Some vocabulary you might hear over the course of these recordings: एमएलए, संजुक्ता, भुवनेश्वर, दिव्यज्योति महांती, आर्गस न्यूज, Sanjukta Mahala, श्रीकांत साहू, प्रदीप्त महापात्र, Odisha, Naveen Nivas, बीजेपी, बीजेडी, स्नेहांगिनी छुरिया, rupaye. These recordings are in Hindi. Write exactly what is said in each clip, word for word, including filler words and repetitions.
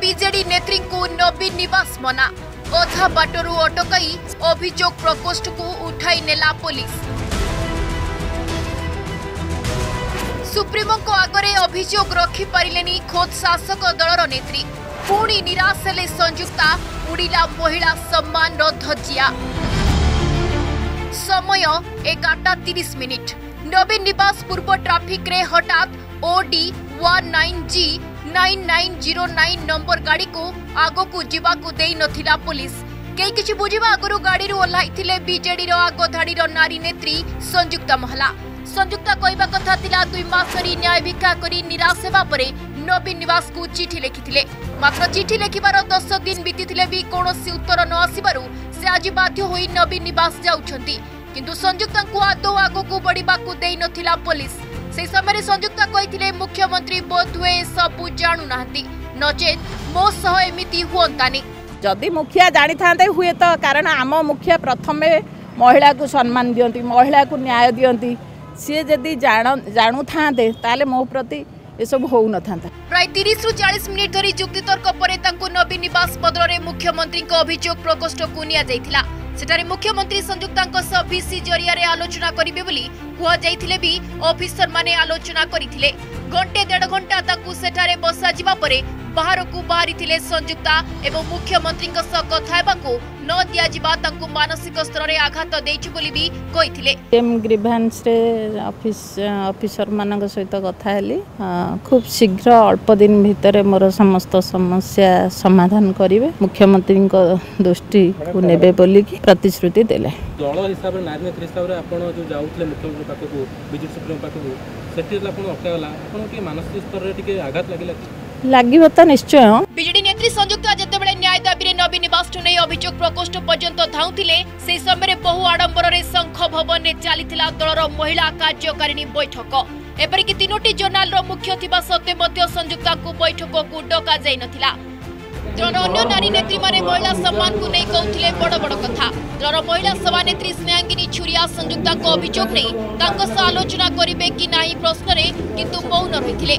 बीजेडी नेत्री को नवीन निवास मना ओधा बाटरू अटकई अभियोग प्रकोष्ठ को उठाई नेला पुलिस। सुप्रीमो को आगरे अभियोग रखी पारिलेनी खोद शासक दलर नेत्री पुणी निराश हेले संजुक्ता उड़ीला महिला सम्मान धज्जिया। समय एगारटा तीस मिनिट नवीन निवास पूर्व ट्राफिक रे हठात ओडी उन्नीस जी नौ नौ शून्य नौ नंबर गाड़ी को आगो को जीवा को देई नथिला पुलिस। कई किछि बुझिबा आगरु गाड़ी रु ओलाइथिले बीजेडी रो आगो धाड़ी रो नारी नेत्री संजुक्ता महला। संजुक्ता कहबा कथा थिला दुई मासरी न्याय भिक्षा करी निराश हेबा परे नवीन निवास को चिठी लिखिथिले, मात्र चिठी लिखिबार दस दिन बीतिथिले भी कोनोसी उत्तर न आसिबारु से आजि बाध्य होई नवीन निवास जाउछंती, किंतु संजुक्ता को आदो आगो को बडीबा को देई नथिला पुलिस। से समय संजुक्ता कही मुख्यमंत्री बोध हुए सबू जाणु नहांती नचे मो सह एमिति हुअंतानी जदि मुखिया जानी थांते हुए तो, कारण आम मुखिया प्रथम महिला को सम्मान दियंती, महिला को न्याय दियंती, सी जदि जाणु थांते ताले मो प्रति ये सब हो न थांता। प्राय तीस रु चालीस मिनिट धरी युक्ति तर्क परे तांकु नवीन निवास बदलरे मुख्यमंत्री को अभियोग प्रकोष्ठ को निया जायतिला। सेठारे मुख्यमंत्री संजुक्ता सह भिसी जरिया आलोचना करेंगे बोली कहते भी ऑफिसर माने आलोचना करते घंटे डेढ़ घंटा सेठारे बसा जावापर बाहर को बाहरी संजुक्ता एवं मुख्यमंत्री कथा न दिया मानसिक स्तर में आघात देती। खूब शीघ्र अल्प दिन भितर मोर समस्त समस्या समाधान करेंगे मुख्यमंत्री दृष्टि को नेबे बोली की प्रतिश्रुति देले। दल हिसाब से नारी नेत्री हिसाब से मुख्यमंत्री पाखकु बीजेपी सुप्रीम पाखकु सेठी आपन अटकाला आपन के मानसिक स्तर रे आघात लागिला लागिबो त निश्चय। बीजेडी नेत्री संजुक्ता जतेबेले न्याय दाबी रे नवीन निवास ठुने अभियोग प्रकोष्ठ पर्यंत धाउथिले से समय बहु आडंबर रे शंख भवन ने चालिथिला दलर महिला कार्यकारिणी बैठक। एपरिक तीनोटी जर्नाल रो मुख्य थिबा सत्ते मध्य संजुक्ता को बैठक को डका जाय नथिला। दलर अन्य नारी नेत्री माने महिला सम्मान को नै कहथिले बड़ बड़ कथा। दलर महिला सभा नेत्री स्नेहांगिनी छुरिया संजुक्ता को अभियोग नै तांको सा आलोचना करिवे कि नाही प्रश्न रे किंतु मौन रहिथिले।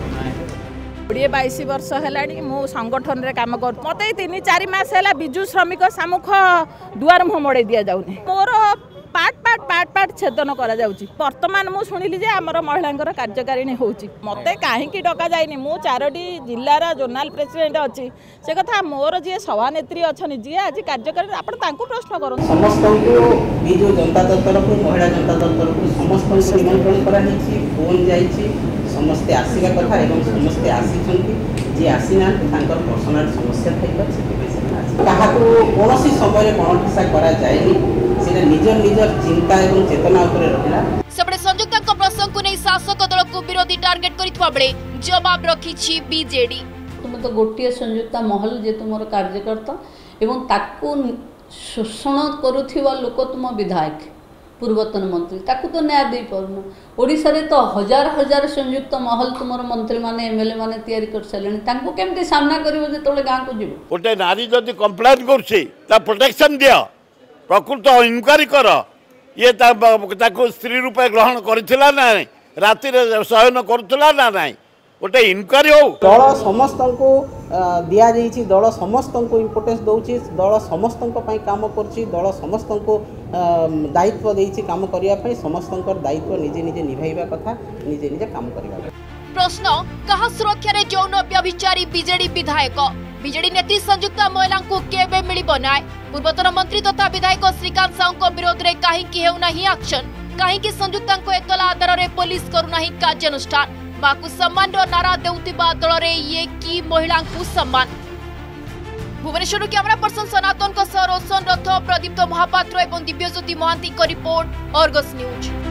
कोड़े बैश वर्ष है मु संगठन रे काम कर मत तीन चार मस है विजु श्रमिक सामुख दुआर मुह मड़े दि जाऊनि मोर पार्ट पार्ट पार्ट पार्ट छेदन करा जाउची। वर्तमान मु सुनिली जे हमर महिलांकर कार्यकारिणी होउची मते काहे की डका जायनी मु चारोटी जिल्लार जोनाल प्रेसिडेंट अछि से कथा मोर जे सभा नेत्री अछनि जे आज कार्यकारिणी आपण तांको प्रश्न करन समस्त को बी जो जनता दल तरफ महिला जनता दल तरफ समस्त को निमंत्रण करा हिछि फोन जाईछि समस्त आसीबा कथा एवं समस्त आसीछन्ती जे आसीना तांकर पर्सनल समस्या थैबा सेति बेसिना आसी ताहाको कोनोसी समय रे कोनोसा करा जायनी सेना निजर निजर चिंता एवं चेतना उपरे रखला। सबडे संजुक्ता को प्रसंग को नै शासक दल को विरोधी टार्गेट करितवा बेले जवाब रखी छी बीजेडी। तुम तो गोटिया संजुक्ता महल जे तुमर कार्यकर्ता एवं ताकू शोषण करूथिवा लोक तुम विधायक पूर्वतन मंत्री ताकू तो न्याय दे परनु। ओडिसा रे तो हजार हजार संयुक्त महल तुमर मंत्री माने एमएलए माने तयारी कर सलेन ताकू केमते सामना करिवो जे तोले गां को जिवो। ओटे नारी जदी कंप्लेंट करछी ता प्रोटेक्शन दियो प्रकृत इनक्वारी कर ये स्त्री रूप ग्रहण करा ना रातिर शयन करुला ना ना गोटे इनक्वारी हो। दल समस्त को दि जाइए दल समस्त को इम्पोर्टेन्स दौर दल समस्त कम कर समस्त को दायित्व देती कम करने समस्त दायित्व निजे निजे निभाइबा कथा निजे निजे कम कर। प्रश्न कहा सुरक्षा रे जौन व्यभिचारी बीजेडी विधायक बीजेडी नेत्री संजुक्ता महिला को केबे मिलिबो नाय। पूर्वतन मंत्री तथा विधायक श्रीकांत साहू को विरोध रे काहे की हेउ नाही एक्शन काहे की संजुक्ता को एकला आधार रे पुलिस करू नाही कार्यानुष्ठान बाकु सम्मान रो नारा देउतिबा दल रे ये की महिला को सम्मान। भुवनेश्वर कैमरा पर्सन सनातन को सरोसन रथ प्रदीप्त महापात्र एवं दिव्यज्योति महांती को रिपोर्ट आर्गस न्यूज।